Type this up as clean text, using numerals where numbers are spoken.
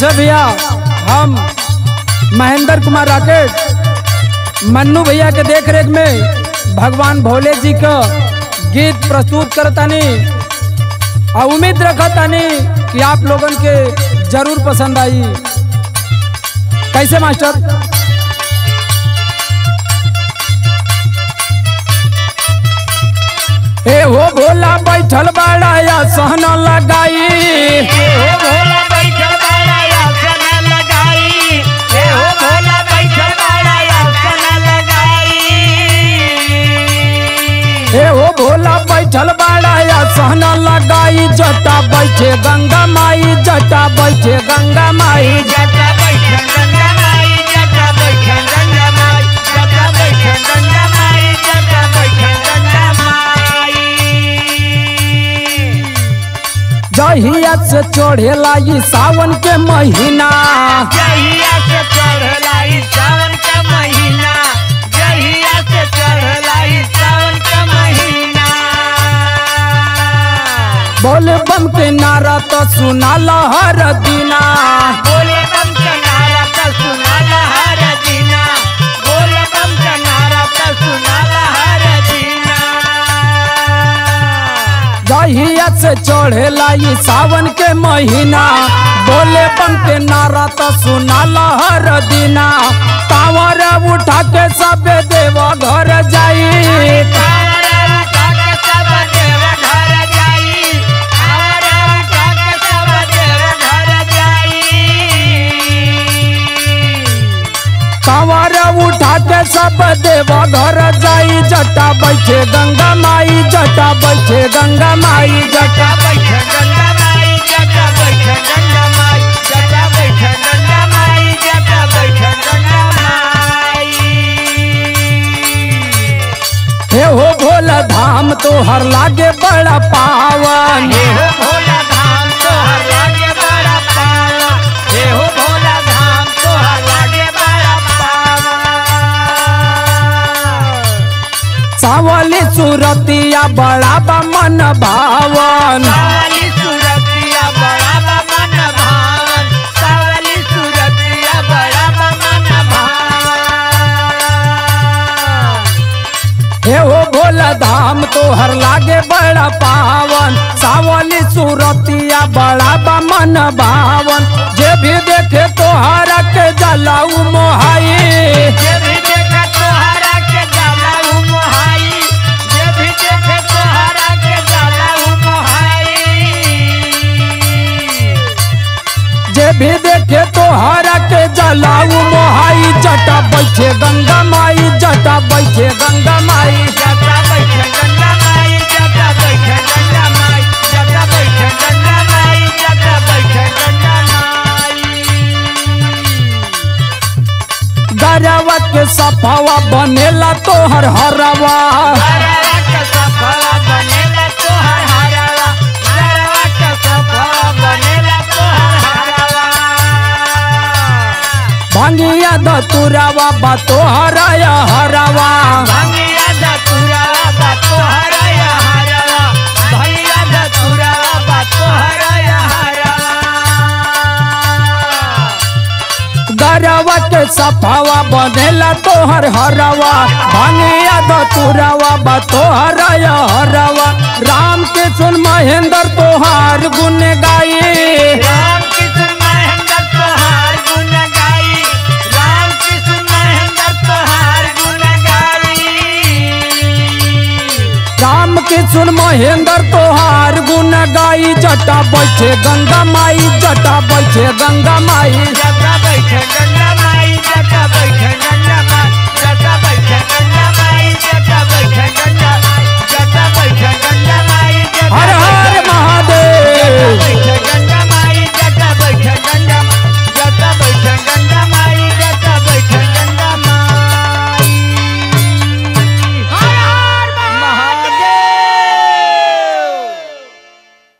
जय भैया। हम महेंद्र कुमार राकेट मन्नू भैया के देखरेख में भगवान भोले जी का गीत प्रस्तुत करतानी और उम्मीद रखतानी कि आप लोगन के जरूर पसंद आई। कैसे मास्टर? हे हो भोला बैठल बड़ा या सहना लगाई, हे हो भोला बैठल बड़ा या सहना लगाई, हे हो भोला बैठल बड़ा या सहना लगाई, हे हो भोला बैठल बड़ा या सहना लगाई। जटा बइठें गंगा माई, जटा बइठें गंगा माई, जटा बइठें गंगा माई, जटा बइठें गंगा माई, जटा बइठें गंगा माई, जटा बइठें गंगा माई। जहिया से चढ़ेला ई सावन के महीना, जहिया से चढ़ेला ई सावन के महीना, जहिया से चढ़ेला ई सावन के महीना। बोले बम के नारा तो सुना लहर दीना, बोले बम के नारा तो सुना लहर दीना, बोले बम के नारा तो सुना लहर दीना। जहिया से चढ़ेला ई सावन के महीना, बोले बम के नारा तो सुना लहर दीना। तावर उठा के सब देवघर जाई, तावर उठा के सब देवघर जाई, तावर उठा के सब देवघर जाई, तावर उठा के सब देवघर जाई। जटा बइठें गंगा माई, जटा बइठें गंगा माई, जटा बइठें गंगा माई, जटा बइठें गंगा माई, जटा बइठें गंगा माई, जटा बइठें गंगा माई। हे हो भोला धाम तोहर लागे बड़ा पावन, हे हो भोला धाम तोहर लागे बड़ा पावन, हे हो भोला धाम तोहर लागे बड़ा पावन। सावली सुरतिया बड़ा मन भावन, सावली सुरतिया बड़ा मन भावन, सावली सुरतिया बड़ा मन भावन। हे हो भोला धाम तोहर लागे बड़ा पावन, सावली सुरतिया बड़ा मन भावन। जे भी देखे तोहर के जलाऊ मोहाई, भी देखे तोहर के जलाऊ मोहाई। जटा बइठें गंगा माई, जटा बइठें गंगा माई, जटा बइठें गंगा माई, जटा बइठें गंगा माई, जटा बइठें गंगा माई, जटा बइठें गंगा माई। दरवा के सफावा बनेला तोहर हरवा, दरवा के सफावा बनेला तोहर हरवा, दरवा के सफावा बनेला तोहर हरवा। भंगिया दतुरावा बातो हराया हरावा, भंगिया दतुरावा बातो हराया हरावा, भंगिया दतुरावा बातो हराया हरावा। दरवा के सफावा बनेला तोहर हरावा, भंगिया दतुरावा बातो हराया हरावा। राम के सुन महेंद्र तोहार गुन गाई, सुन महेंद्र तोहार गुन गाई। जटा बइठें गंगा माई, जटा बइठें गंगा माई, जटा बइठें।